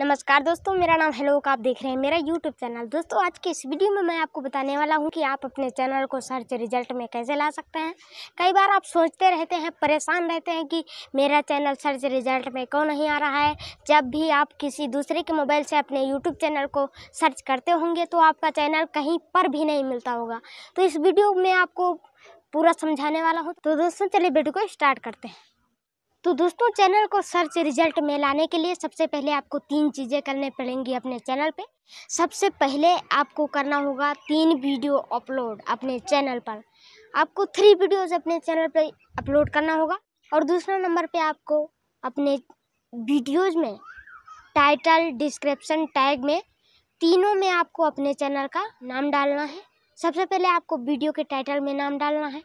नमस्कार दोस्तों, मेरा नाम है लोक। आप देख रहे हैं मेरा YouTube चैनल। दोस्तों, आज के इस वीडियो में मैं आपको बताने वाला हूं कि आप अपने चैनल को सर्च रिजल्ट में कैसे ला सकते हैं। कई बार आप सोचते रहते हैं, परेशान रहते हैं कि मेरा चैनल सर्च रिजल्ट में क्यों नहीं आ रहा है। जब भी आप किसी दूसरे के मोबाइल से अपने यूट्यूब चैनल को सर्च करते होंगे तो आपका चैनल कहीं पर भी नहीं मिलता होगा। तो इस वीडियो में आपको पूरा समझाने वाला हूँ। तो दोस्तों चलिए वीडियो को स्टार्ट करते हैं। तो दोस्तों, चैनल को सर्च रिजल्ट में लाने के लिए सबसे पहले आपको 3 चीज़ें करने पड़ेंगी अपने चैनल पे। सबसे पहले आपको करना होगा 3 वीडियो अपलोड अपने चैनल पर। आपको 3 वीडियोज़ अपने चैनल पे अपलोड करना होगा। और दूसरा नंबर पे आपको अपने वीडियोज़ में टाइटल, डिस्क्रिप्शन, टैग में तीनों में आपको अपने चैनल का नाम डालना है। सबसे पहले आपको वीडियो के टाइटल में नाम डालना है,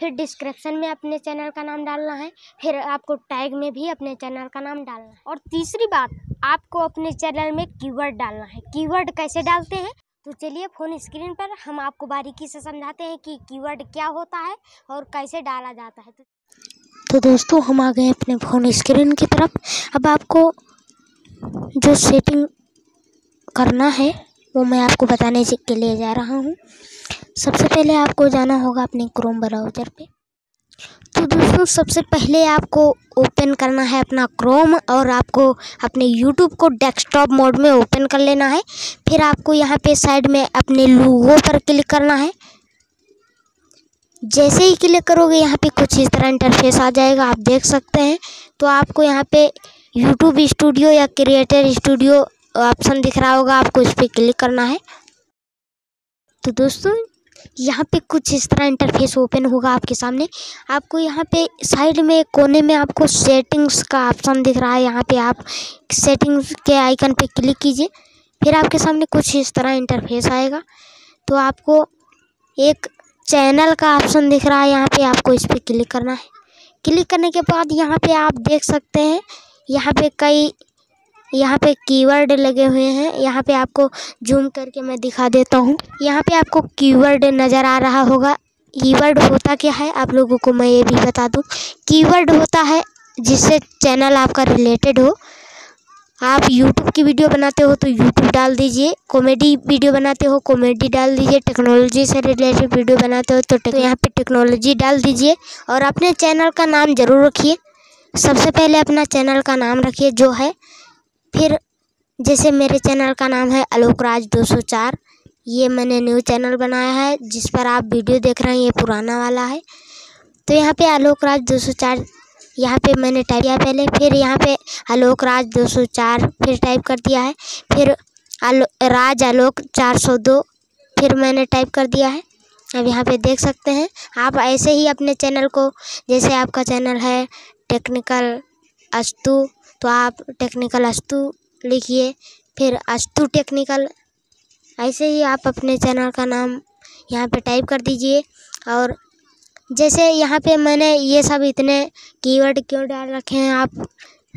फिर डिस्क्रिप्शन में अपने चैनल का नाम डालना है, फिर आपको टैग में भी अपने चैनल का नाम डालना है। और तीसरी बात, आपको अपने चैनल में कीवर्ड डालना है। कीवर्ड कैसे डालते हैं, तो चलिए फोन स्क्रीन पर हम आपको बारीकी से समझाते हैं कि कीवर्ड क्या होता है और कैसे डाला जाता है। तो दोस्तों, हम आ गए अपने फोन स्क्रीन की तरफ। अब आपको जो सेटिंग करना है वो मैं आपको बताने के लिए जा रहा हूँ। सबसे पहले आपको जाना होगा अपने क्रोम ब्राउज़र पे। तो दोस्तों, सबसे पहले आपको ओपन करना है अपना क्रोम और आपको अपने यूट्यूब को डेस्कटॉप मोड में ओपन कर लेना है। फिर आपको यहाँ पे साइड में अपने लोगो पर क्लिक करना है। जैसे ही क्लिक करोगे यहाँ पे कुछ इस तरह इंटरफेस आ जाएगा, आप देख सकते हैं। तो आपको यहाँ पे यूट्यूब स्टूडियो या क्रिएटर स्टूडियो ऑप्शन दिख रहा होगा, आपको इस पर क्लिक करना है। तो दोस्तों, यहाँ पे कुछ इस तरह इंटरफेस ओपन होगा आपके सामने। आपको यहाँ पे साइड में कोने में आपको सेटिंग्स का ऑप्शन दिख रहा है, यहाँ पे आप सेटिंग्स के आइकन पे क्लिक कीजिए। फिर आपके सामने कुछ इस तरह इंटरफेस आएगा। तो आपको एक चैनल का ऑप्शन दिख रहा है, यहाँ पे आपको इस पर क्लिक करना है। क्लिक करने के बाद यहाँ पे आप देख सकते हैं, यहाँ पे कीवर्ड लगे हुए हैं। यहाँ पे आपको जूम करके मैं दिखा देता हूँ। यहाँ पे आपको कीवर्ड नज़र आ रहा होगा। कीवर्ड होता क्या है आप लोगों को मैं ये भी बता दूँ। कीवर्ड होता है जिससे चैनल आपका रिलेटेड हो। आप यूट्यूब की वीडियो बनाते हो तो यूट्यूब डाल दीजिए, कॉमेडी वीडियो बनाते हो कॉमेडी डाल दीजिए, टेक्नोलॉजी से रिलेटेड वीडियो बनाते हो तो यहाँ पर टेक्नोलॉजी डाल दीजिए। और अपने चैनल का नाम ज़रूर रखिए। सबसे पहले अपना चैनल का नाम रखिए जो है। फिर जैसे मेरे चैनल का नाम है आलोक राज 204, ये मैंने न्यू चैनल बनाया है जिस पर आप वीडियो देख रहे हैं, ये पुराना वाला है। तो यहाँ पे आलोक राज 204 यहाँ पे मैंने टाइप किया पहले, फिर यहाँ पे आलोक राज 204 फिर टाइप कर दिया है, फिर राज आलोक 402 फिर मैंने टाइप कर दिया है। अब यहाँ पे देख सकते हैं। आप ऐसे ही अपने चैनल को, जैसे आपका चैनल है टेक्निकल अस्तु तो आप टेक्निकल अस्तु लिखिए, फिर अस्तु टेक्निकल, ऐसे ही आप अपने चैनल का नाम यहाँ पे टाइप कर दीजिए। और जैसे यहाँ पे मैंने ये सब इतने कीवर्ड क्यों डाल रखे हैं आप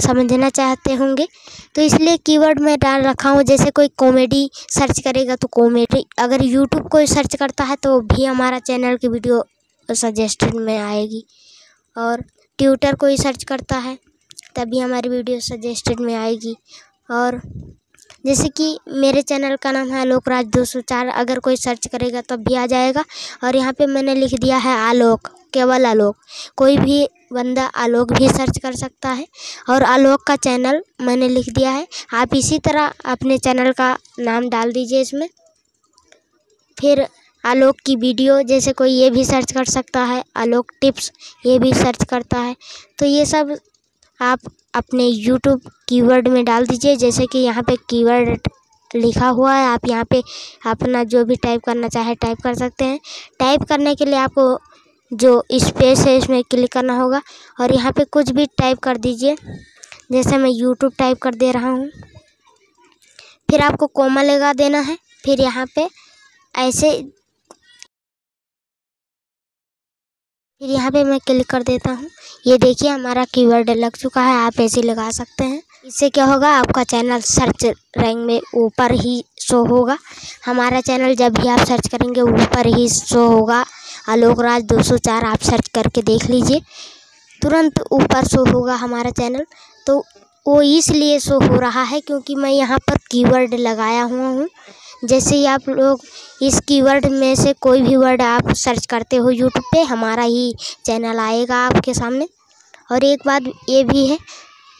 समझना चाहते होंगे, तो इसलिए कीवर्ड मैं डाल रखा हूँ। जैसे कोई कॉमेडी सर्च करेगा तो कॉमेडी, अगर यूट्यूब कोई सर्च करता है तो भी हमारा चैनल की वीडियो सजेस्टेड में आएगी। और ट्विटर कोई सर्च करता है तभी हमारी वीडियो सजेस्टेड में आएगी। और जैसे कि मेरे चैनल का नाम है आलोक राज 204, अगर कोई सर्च करेगा तब भी आ जाएगा। और यहाँ पे मैंने लिख दिया है आलोक, केवल आलोक, कोई भी बंदा आलोक भी सर्च कर सकता है। और आलोक का चैनल मैंने लिख दिया है। आप इसी तरह अपने चैनल का नाम डाल दीजिए इसमें। फिर आलोक की वीडियो, जैसे कोई ये भी सर्च कर सकता है, आलोक टिप्स ये भी सर्च करता है। तो ये सब आप अपने YouTube कीवर्ड में डाल दीजिए। जैसे कि यहाँ पे कीवर्ड लिखा हुआ है, आप यहाँ पे अपना जो भी टाइप करना चाहे टाइप कर सकते हैं। टाइप करने के लिए आपको जो स्पेस है इसमें क्लिक करना होगा और यहाँ पे कुछ भी टाइप कर दीजिए। जैसे मैं YouTube टाइप कर दे रहा हूँ। फिर आपको कॉमा लगा देना है। फिर यहाँ पे ऐसे, फिर यहाँ पे मैं क्लिक कर देता हूँ। ये देखिए हमारा कीवर्ड लग चुका है। आप ऐसे लगा सकते हैं। इससे क्या होगा, आपका चैनल सर्च रैंक में ऊपर ही शो होगा। हमारा चैनल जब भी आप सर्च करेंगे ऊपर ही शो होगा। आलोक राज 204 आप सर्च करके देख लीजिए, तुरंत ऊपर शो होगा हमारा चैनल। तो वो इसलिए शो हो रहा है क्योंकि मैं यहाँ पर कीवर्ड लगाया हुआ हूँ। जैसे ही आप लोग इस कीवर्ड में से कोई भी वर्ड आप सर्च करते हो यूट्यूब पे, हमारा ही चैनल आएगा आपके सामने। और एक बात ये भी है,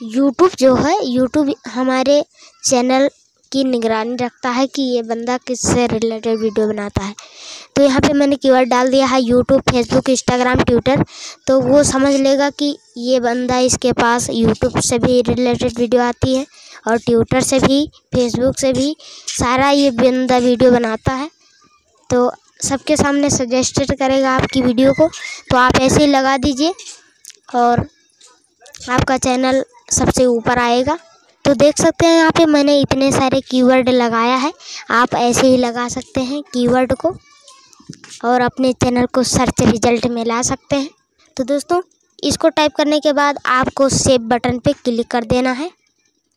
यूट्यूब जो है, यूट्यूब हमारे चैनल की निगरानी रखता है कि ये बंदा किससे रिलेटेड वीडियो बनाता है। तो यहाँ पे मैंने कीवर्ड डाल दिया है यूट्यूब, फेसबुक, इंस्टाग्राम, ट्विटर, तो वो समझ लेगा कि ये बंदा, इसके पास यूट्यूब से भी रिलेटेड वीडियो आती है और ट्विटर से भी, फेसबुक से भी, सारा ये बंदा वीडियो बनाता है। तो सबके सामने सजेस्टेड करेगा आपकी वीडियो को। तो आप ऐसे ही लगा दीजिए और आपका चैनल सबसे ऊपर आएगा। तो देख सकते हैं यहाँ पे मैंने इतने सारे कीवर्ड लगाया है, आप ऐसे ही लगा सकते हैं कीवर्ड को और अपने चैनल को सर्च रिजल्ट में ला सकते हैं। तो दोस्तों, इसको टाइप करने के बाद आपको सेव बटन पे क्लिक कर देना है।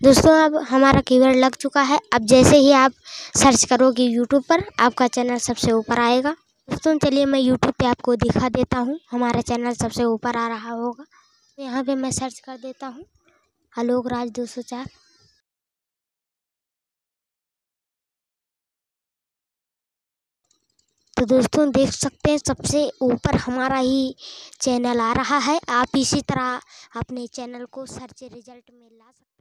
दोस्तों, अब हमारा कीवर्ड लग चुका है। अब जैसे ही आप सर्च करोगे यूट्यूब पर, आपका चैनल सबसे ऊपर आएगा। दोस्तों, चलिए मैं यूट्यूब पर आपको दिखा देता हूँ हमारा चैनल सबसे ऊपर आ रहा होगा। यहाँ पर मैं सर्च कर देता हूँ आलोक राज 204। तो दोस्तों, देख सकते हैं सबसे ऊपर हमारा ही चैनल आ रहा है। आप इसी तरह अपने चैनल को सर्च रिजल्ट में ला सकते हैं।